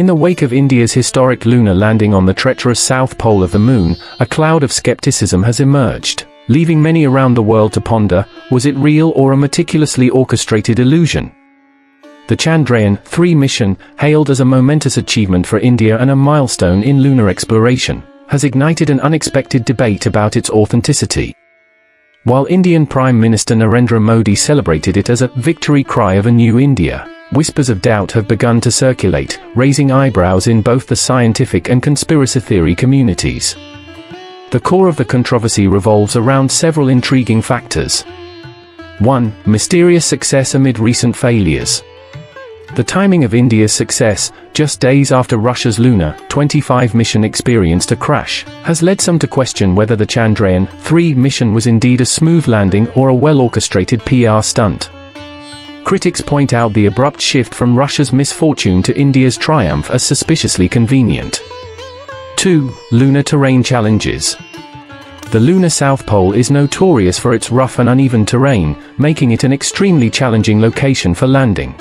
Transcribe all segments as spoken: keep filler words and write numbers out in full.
In the wake of India's historic lunar landing on the treacherous south pole of the moon, a cloud of skepticism has emerged, leaving many around the world to ponder, was it real or a meticulously orchestrated illusion? The Chandrayaan three mission, hailed as a momentous achievement for India and a milestone in lunar exploration, has ignited an unexpected debate about its authenticity. While Indian Prime Minister Narendra Modi celebrated it as a victory cry of a new India, whispers of doubt have begun to circulate, raising eyebrows in both the scientific and conspiracy theory communities. The core of the controversy revolves around several intriguing factors. one Mysterious success amid recent failures. The timing of India's success, just days after Russia's Luna twenty-five mission experienced a crash, has led some to question whether the Chandrayaan three mission was indeed a smooth landing or a well-orchestrated P R stunt. Critics point out the abrupt shift from Russia's misfortune to India's triumph as suspiciously convenient. two Lunar terrain challenges. The lunar South Pole is notorious for its rough and uneven terrain, making it an extremely challenging location for landing.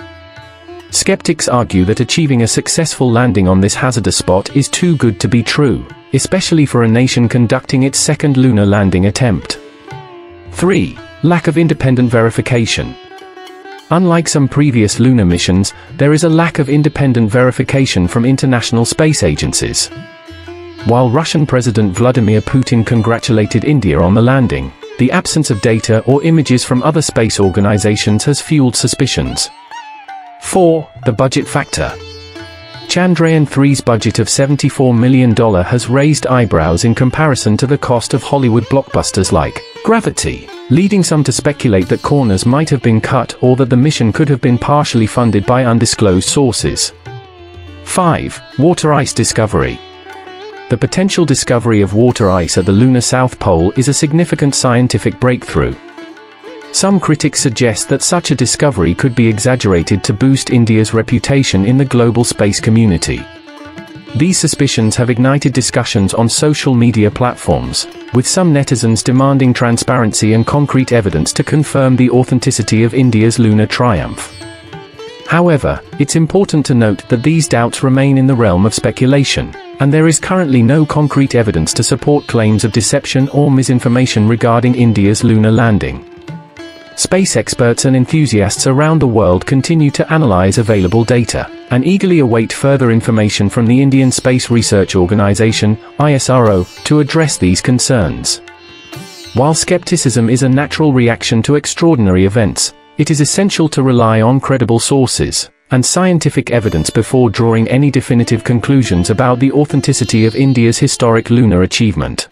Skeptics argue that achieving a successful landing on this hazardous spot is too good to be true, especially for a nation conducting its second lunar landing attempt. three Lack of independent verification. Unlike some previous lunar missions, there is a lack of independent verification from international space agencies. While Russian President Vladimir Putin congratulated India on the landing, the absence of data or images from other space organizations has fueled suspicions. four The budget factor. Chandrayaan three's budget of seventy-four million dollars has raised eyebrows in comparison to the cost of Hollywood blockbusters like Gravity, leading some to speculate that corners might have been cut or that the mission could have been partially funded by undisclosed sources. five Water ice discovery. The potential discovery of water ice at the lunar South Pole is a significant scientific breakthrough. Some critics suggest that such a discovery could be exaggerated to boost India's reputation in the global space community. These suspicions have ignited discussions on social media platforms, with some netizens demanding transparency and concrete evidence to confirm the authenticity of India's lunar triumph. However, it's important to note that these doubts remain in the realm of speculation, and there is currently no concrete evidence to support claims of deception or misinformation regarding India's lunar landing. Space experts and enthusiasts around the world continue to analyze available data, and eagerly await further information from the Indian Space Research Organisation, I S R O, to address these concerns. While skepticism is a natural reaction to extraordinary events, it is essential to rely on credible sources and scientific evidence before drawing any definitive conclusions about the authenticity of India's historic lunar achievement.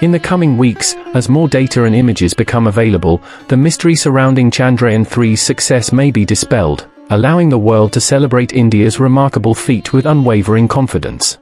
In the coming weeks, as more data and images become available, the mystery surrounding Chandrayaan three's success may be dispelled, allowing the world to celebrate India's remarkable feat with unwavering confidence.